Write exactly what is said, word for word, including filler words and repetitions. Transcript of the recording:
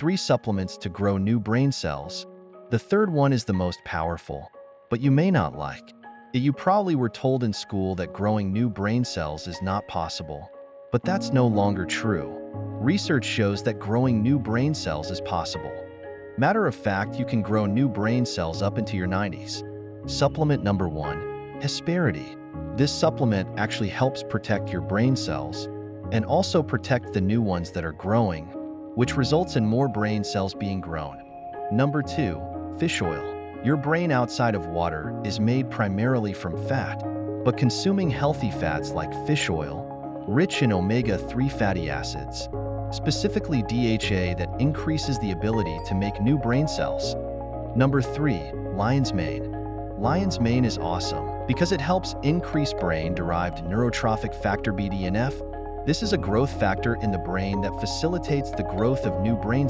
three supplements to grow new brain cells. The third one is the most powerful, but you may not like it. You probably were told in school that growing new brain cells is not possible, but that's no longer true. Research shows that growing new brain cells is possible. Matter of fact, you can grow new brain cells up into your nineties. Supplement number one, Hesperity. This supplement actually helps protect your brain cells and also protect the new ones that are growing, which results in more brain cells being grown. Number two, fish oil. Your brain outside of water is made primarily from fat, but consuming healthy fats like fish oil, rich in omega three fatty acids, specifically D H A, that increases the ability to make new brain cells. Number three, lion's mane. Lion's mane is awesome because it helps increase brain-derived neurotrophic factor B D N F. This is a growth factor in the brain that facilitates the growth of new brain